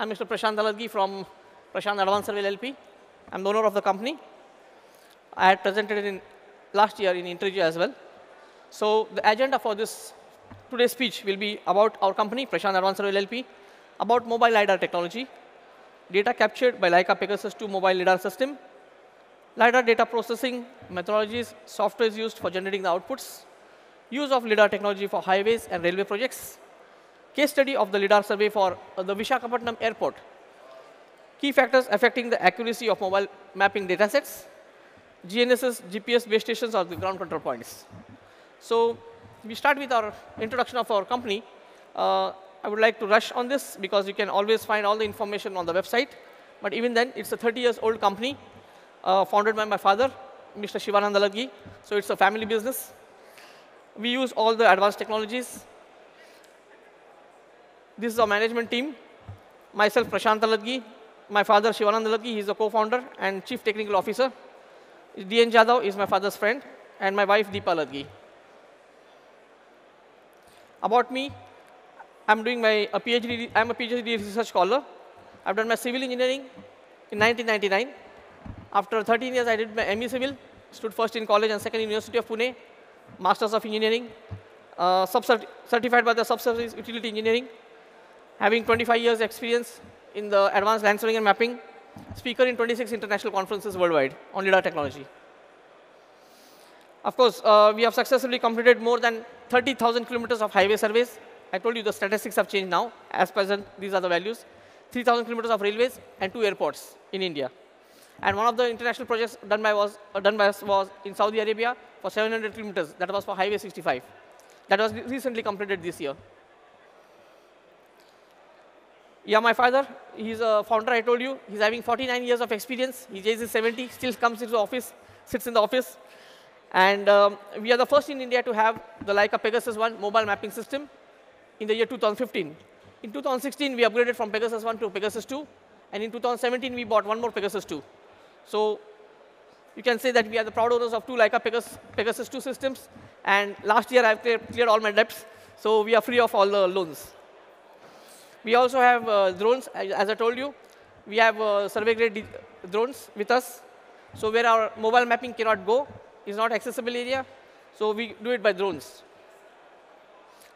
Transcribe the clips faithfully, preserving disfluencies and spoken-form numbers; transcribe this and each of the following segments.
I'm Mister Prashant Alatgi from Prashant Advanced Survey L L P. I'm the owner of the company. I had presented it in last year in Interview as well. So the agenda for this today's speech will be about our company, Prashant Advanced Survey L L P, about mobile LiDAR technology, data captured by Leica Pegasus two mobile LiDAR system, LiDAR data processing, methodologies, software used for generating the outputs, use of LiDAR technology for highways and railway projects, case study of the LiDAR survey for uh, the Vishakhapatnam airport, key factors affecting the accuracy of mobile mapping data sets, G N S S, G P S base stations or the ground control points. So we start with our introduction of our company. Uh, I would like to rush on this because you can always find all the information on the website. But even then, it's a thirty years old company uh, founded by my father, Mister Shivanand Alatgi. So it's a family business. We use all the advanced technologies. This is our management team. Myself, Prashant Alatgi. My father, Shivanand Alatgi, he's the co-founder and chief technical officer. D N Jadao is my father's friend. And my wife, Deepa Alatgi. About me, I'm doing my a PhD. I'm a PhD research scholar. I've done my civil engineering in nineteen ninety-nine. After thirteen years, I did my M E Civil, stood first in college and second in University of Pune, Masters of Engineering, uh, certified by the Subsurface Utility Engineering, having twenty-five years experience in the advanced land surveying and mapping, speaker in twenty-six international conferences worldwide on LiDAR technology. Of course, uh, we have successfully completed more than thirty thousand kilometers of highway surveys. I told you the statistics have changed now. As present, these are the values. three thousand kilometers of railways and two airports in India. And one of the international projects done by, was, uh, done by us was in Saudi Arabia for seven hundred kilometers. That was for Highway sixty-five. That was recently completed this year. Yeah, my father, he's a founder, I told you. He's having forty-nine years of experience. He's ages seventy, still comes into the office, sits in the office. And um, we are the first in India to have the Leica Pegasus one mobile mapping system in the year two thousand fifteen. In two thousand sixteen, we upgraded from Pegasus one to Pegasus two. And in two thousand seventeen, we bought one more Pegasus two. So you can say that we are the proud owners of two Leica Pegasus, Pegasus two systems. And last year, I've cleared all my debts. So we are free of all the loans. We also have uh, drones, as I told you. We have uh, survey-grade drones with us. So where our mobile mapping cannot go, is not accessible area, so we do it by drones.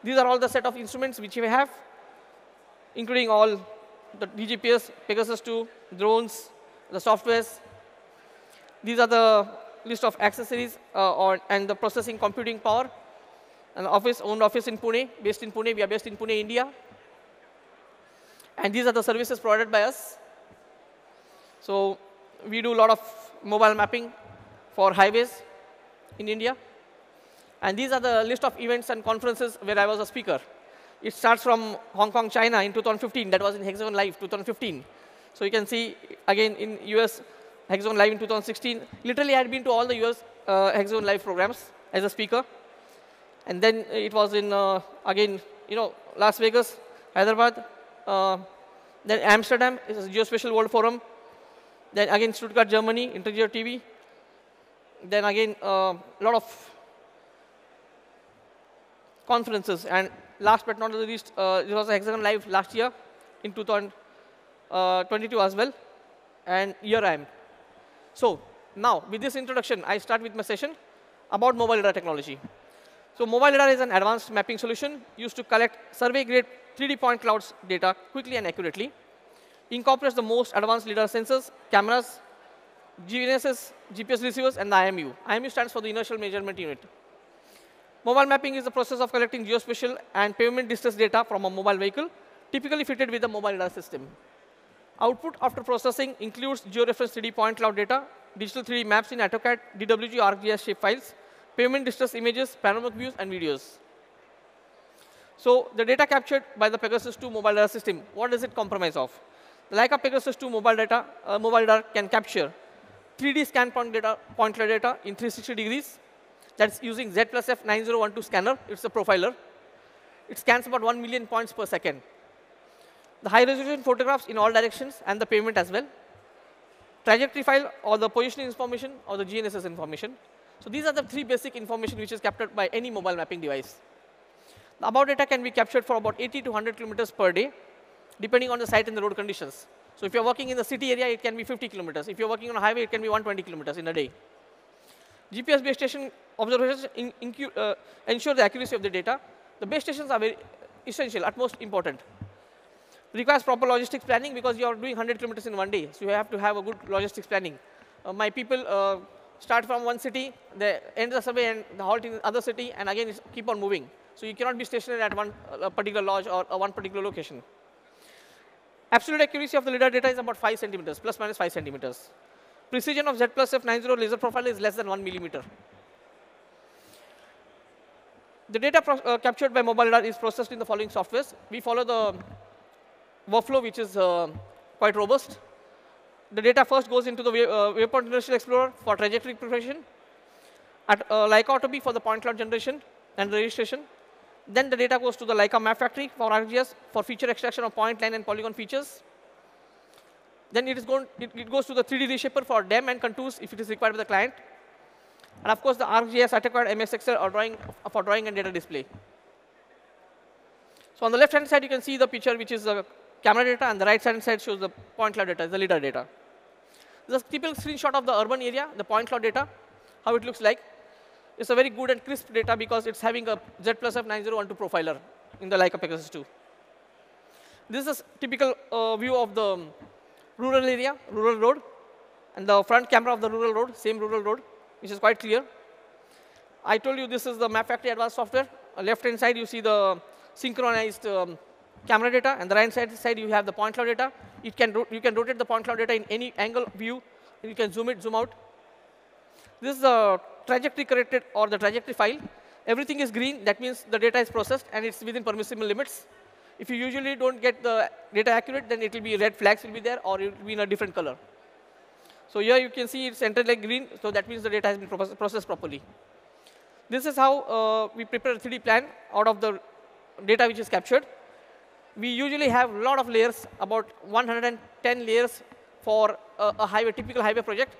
These are all the set of instruments which we have, including all the D G P S, Pegasus two, drones, the softwares. These are the list of accessories uh, or, and the processing computing power. An office, owned office in Pune, based in Pune. We are based in Pune, India. And these are the services provided by us. So we do a lot of mobile mapping for highways in India. And these are the list of events and conferences where I was a speaker. It starts from Hong Kong, China in two thousand fifteen. That was in Hexagon Live two thousand fifteen. So you can see, again, in U S, Hexagon Live in two thousand sixteen. Literally, I had been to all the U S uh, Hexagon Live programs as a speaker. And then it was in, uh, again, you know, Las Vegas, Hyderabad. Uh, then Amsterdam, it was Geospatial World Forum. Then again, Stuttgart, Germany, Intergeo T V. Then again, a uh, lot of conferences. And last but not least, uh, there was a Hexagon Live last year in two thousand twenty-two as well. And here I am. So now, with this introduction, I start with my session about mobile LiDAR technology. So mobile LiDAR is an advanced mapping solution used to collect survey-grade three D point clouds data quickly and accurately. Incorporates the most advanced LiDAR sensors, cameras, G N S S, G P S receivers, and the I M U. I M U stands for the Inertial Measurement Unit. Mobile mapping is the process of collecting geospatial and pavement distance data from a mobile vehicle, typically fitted with a mobile LiDAR system. Output after processing includes georeference three D point cloud data, digital three D maps in AutoCAD, D W G, ArcGIS shapefiles, pavement distance images, panoramic views, and videos. So the data captured by the Pegasus two mobile LiDAR system, what does it comprise of? The Leica Pegasus two mobile data, uh, mobile LiDAR can capture three D scan point data, point cloud data in three hundred sixty degrees. That's using Z plus F nine zero one two scanner. It's a profiler. It scans about one million points per second. The high-resolution photographs in all directions and the pavement as well. Trajectory file or the positioning information or the G N S S information. So these are the three basic information which is captured by any mobile mapping device. The above data can be captured for about eighty to one hundred kilometers per day. depending on the site and the road conditions. So if you're working in the city area, it can be fifty kilometers. If you're working on a highway, it can be one hundred twenty kilometers in a day. G P S base station observations in, in, uh, ensure the accuracy of the data. The base stations are very essential, utmost important. Requires proper logistics planning because you are doing one hundred kilometers in one day. So you have to have a good logistics planning. Uh, my people uh, start from one city, they end the survey and the halt in the other city, and again keep on moving. So you cannot be stationary at one uh, particular lodge or uh, one particular location. Absolute accuracy of the LiDAR data is about five centimeters, plus minus five centimeters. Precision of Z plus F nine zero laser profile is less than one millimeter. The data uh, captured by mobile LiDAR is processed in the following softwares. We follow the workflow, which is uh, quite robust. The data first goes into the uh, Waypoint Inertial Explorer for trajectory preparation, at uh, Leica AutoB for the point cloud generation and registration. Then the data goes to the Leica Map Factory for ArcGIS for feature extraction of point, line, and polygon features. Then it, is going, it, it goes to the three D Reshaper for D E M and contours if it is required by the client. And of course, the ArcGIS, AutoCAD, M S Excel or drawing, for drawing and data display. So on the left-hand side, you can see the picture, which is the camera data, and the right-hand side shows the point cloud data, the LiDAR data. This is a typical screenshot of the urban area, the point cloud data, how it looks like. It's a very good and crisp data because it's having a Z plus F nine zero one two profiler in the Leica Pegasus two. This is a typical uh, view of the um, rural area, rural road, and the front camera of the rural road, same rural road, which is quite clear. I told you this is the Map Factory Advanced software. Uh, left-hand side, you see the synchronized um, camera data, and the right-hand side, you have the point cloud data. It can you can rotate the point cloud data in any angle view, and you can zoom it, zoom out. This is the trajectory corrected or the trajectory file. Everything is green. That means the data is processed, and it's within permissible limits. If you usually don't get the data accurate, then it will be red flags will be there, or it will be in a different color. So here you can see it's entered like green. So that means the data has been processed properly. This is how uh, we prepare a three D plan out of the data which is captured. We usually have a lot of layers, about one hundred ten layers for a, a highway, typical highway project,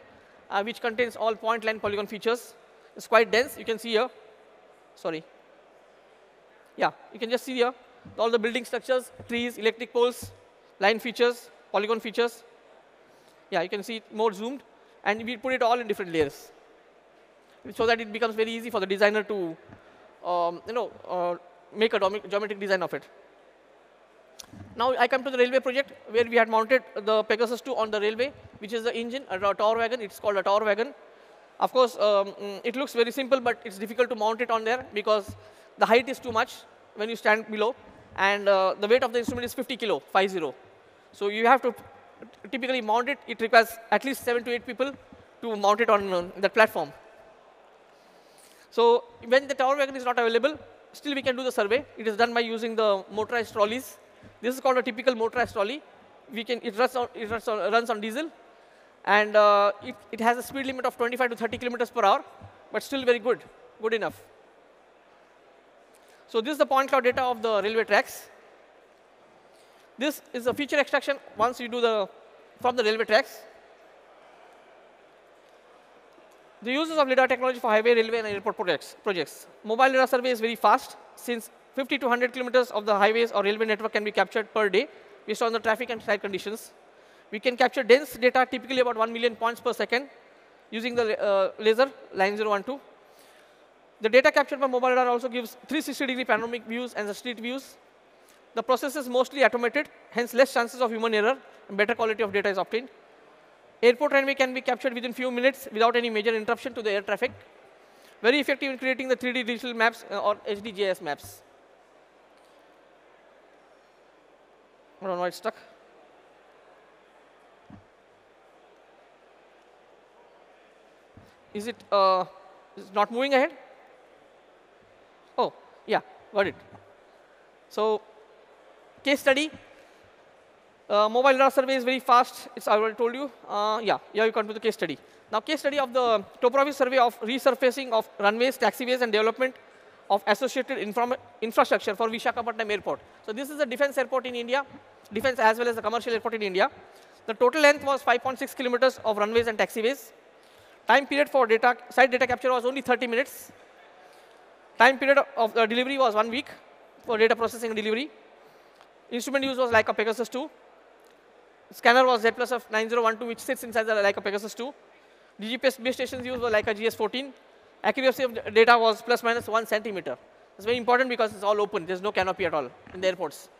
uh, which contains all point, line, polygon features. It's quite dense. You can see here. Sorry. Yeah, you can just see here. All the building structures, trees, electric poles, line features, polygon features. Yeah, you can see it more zoomed. And we put it all in different layers so that it becomes very easy for the designer to um, you know, uh, make a geometric design of it. Now I come to the railway project, where we had mounted the Pegasus two on the railway, which is the engine, a tower wagon. It's called a tower wagon. Of course, um, it looks very simple, but it's difficult to mount it on there because the height is too much when you stand below, and uh, the weight of the instrument is fifty kilo, five zero. So you have to typically mount it. It requires at least seven to eight people to mount it on uh, that platform. So when the tower wagon is not available, still we can do the survey. It is done by using the motorized trolleys. This is called a typical motorized trolley. We can, it runs on, it runs on, runs on diesel, and uh, it, it has a speed limit of twenty-five to thirty kilometers per hour, but still very good, good enough. So this is the point cloud data of the railway tracks. This is a feature extraction once you do the from the railway tracks. The uses of LiDAR technology for highway, railway, and airport projects. projects. Mobile LiDAR survey is very fast, since fifty to one hundred kilometers of the highways or railway network can be captured per day based on the traffic and site conditions. We can capture dense data, typically about one million points per second, using the uh, laser nine zero one two. The data captured by mobile LiDAR also gives three sixty degree panoramic views and the street views. The process is mostly automated, hence less chances of human error, and better quality of data is obtained. Airport runway can be captured within few minutes without any major interruption to the air traffic. Very effective in creating the three D digital maps or H D G I S maps. I don't know why it's stuck. Is it uh, is it not moving ahead? Oh, yeah, got it. So, case study. Uh, mobile LiDAR survey is very fast. It's I already told you. Uh, yeah, yeah, you come to the case study. Now, case study of the topography survey of resurfacing of runways, taxiways, and development of associated infra infrastructure for Vishakhapatnam airport. So this is a defense airport in India, defense as well as the commercial airport in India. The total length was five point six kilometers of runways and taxiways. Time period for data, site data capture was only thirty minutes. Time period of the delivery was one week for data processing and delivery. Instrument used was Leica Pegasus two. Scanner was Z plus F nine zero one two, which sits inside the Leica Pegasus two. D G P S base stations used was Leica G S fourteen. Accuracy of data was plus minus one centimeter. It's very important because it's all open. There's no canopy at all in the airports.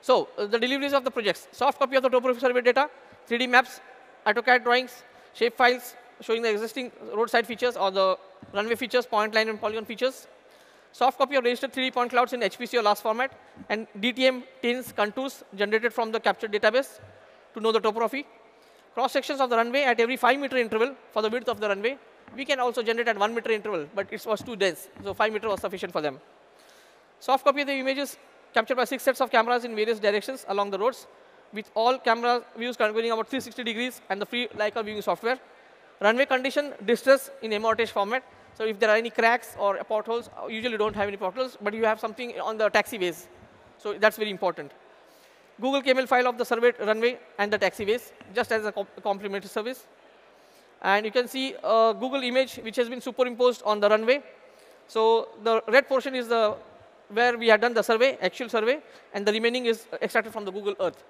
So uh, the deliveries of the projects. Soft copy of the topographic survey data, three D maps, AutoCAD drawings, shape files showing the existing roadside features or the runway features, point line and polygon features. Soft copy of registered three D point clouds in H P C or L A S format, and D T M tins, contours generated from the captured database to know the topography. Cross sections of the runway at every five meter interval for the width of the runway. We can also generate at one meter interval, but it was too dense, so five meter was sufficient for them. Soft copy of the images captured by six sets of cameras in various directions along the roads, with all camera views covering about three hundred sixty degrees and the free Leica viewing software. Runway condition, distress in amortage format. So if there are any cracks or potholes, usually don't have any potholes, but you have something on the taxiways. So that's very important. Google K M L file of the survey runway and the taxiways, just as a complimentary service. And you can see a Google image which has been superimposed on the runway. So the red portion is the where we had done the survey, actual survey, and the remaining is extracted from the Google Earth.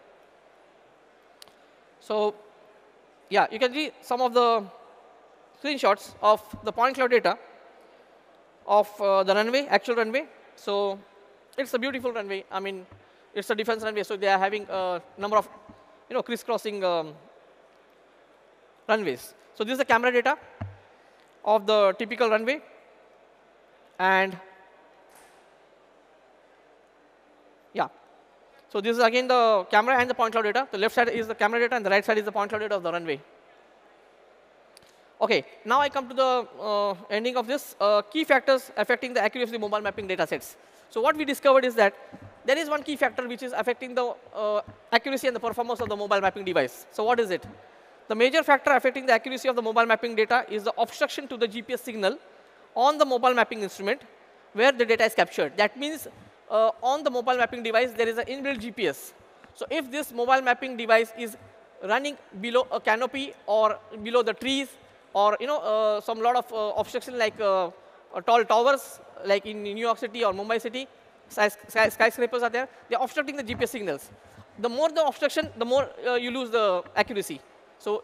So yeah, you can see some of the screenshots of the point cloud data of uh, the runway, actual runway. So it's a beautiful runway. I mean, it's a defense runway, so they are having a number of, you know, crisscrossing um, runways. So this is the camera data of the typical runway, and yeah. So this is again the camera and the point cloud data. The left side is the camera data, and the right side is the point cloud data of the runway. OK, now I come to the uh, ending of this. Uh, key factors affecting the accuracy of mobile mapping data sets. So what we discovered is that there is one key factor which is affecting the uh, accuracy and the performance of the mobile mapping device. So what is it? The major factor affecting the accuracy of the mobile mapping data is the obstruction to the G P S signal on the mobile mapping instrument where the data is captured. That means uh, on the mobile mapping device, there is an inbuilt G P S. So if this mobile mapping device is running below a canopy or below the trees, or you know, uh, some lot of uh, obstruction like uh, uh, tall towers, like in New York City or Mumbai City, sky sky skyscrapers are there. They're obstructing the G P S signals. The more the obstruction, the more uh, you lose the accuracy. So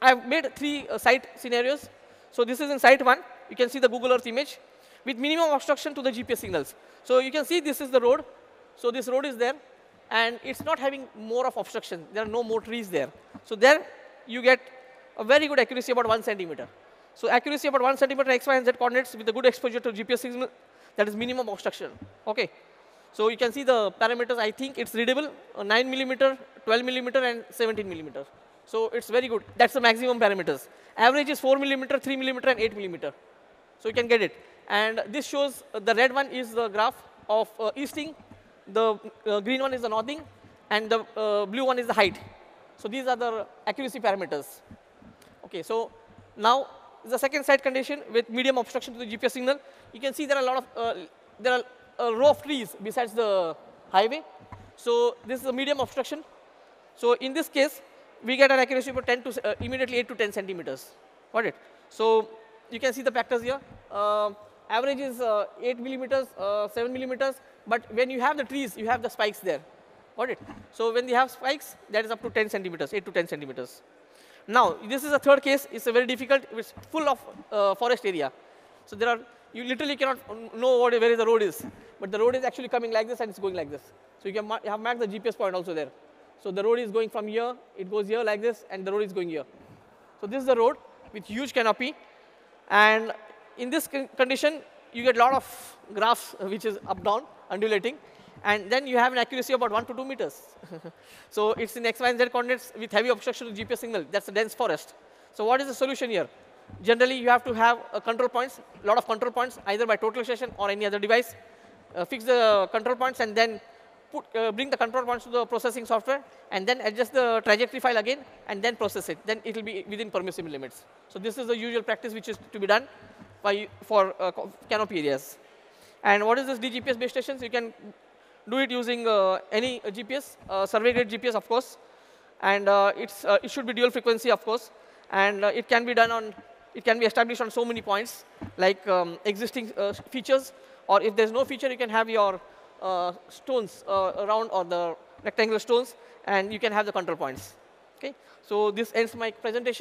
I've made three uh, site scenarios. So this is in site one. You can see the Google Earth image with minimum obstruction to the G P S signals. So you can see this is the road. So this road is there, and it's not having more of obstruction. There are no more trees there. So there you get a very good accuracy about one centimeter. So accuracy about one centimeter x, y, and z coordinates with a good exposure to G P S signal. That is minimum obstruction. Okay. So you can see the parameters. I think it's readable: uh, nine millimeter, twelve millimeter, and seventeen millimeter. So it's very good. That's the maximum parameters. Average is four millimeter, three millimeter, and eight millimeter. So you can get it. And this shows uh, the red one is the graph of uh, easting, the uh, green one is the northing, and the uh, blue one is the height. So these are the accuracy parameters. Okay, so now the second site condition with medium obstruction to the G P S signal. You can see there are a lot of uh, there are a row of trees besides the highway. So this is a medium obstruction. So in this case, we get an accuracy of ten to uh, immediately eight to ten centimeters. Got it? So you can see the factors here. Uh, average is uh, eight millimeters, uh, seven millimeters. But when you have the trees, you have the spikes there. Got it? So when they have spikes, that is up to ten centimeters, eight to ten centimeters. Now, this is a third case. It's a very difficult. It's full of uh, forest area. So there are, you literally cannot know what, where the road is. But the road is actually coming like this, and it's going like this. So you can you have marked the G P S point also there. So the road is going from here. It goes here like this, and the road is going here. So this is the road with huge canopy. And in this condition, you get a lot of graphs, which is up-down, undulating. And then you have an accuracy of about one to two meters. So it's in x, y, and z coordinates with heavy obstruction to G P S signal. That's a dense forest. So what is the solution here? Generally, you have to have uh, control points, a lot of control points, either by total station or any other device. Uh, fix the control points and then put, uh, bring the control points to the processing software, and then adjust the trajectory file again, and then process it. Then it will be within permissible limits. So this is the usual practice which is to be done by, for uh, canopy areas. And what is this D G P S base stations? You can do it using uh, any uh, G P S, uh, survey-grade G P S, of course. And uh, it's, uh, it should be dual frequency, of course. And uh, it can be done on, it can be established on so many points, like um, existing uh, features. Or if there's no feature, you can have your uh, stones uh, around, or the rectangular stones, and you can have the control points. Okay. So this ends my presentation.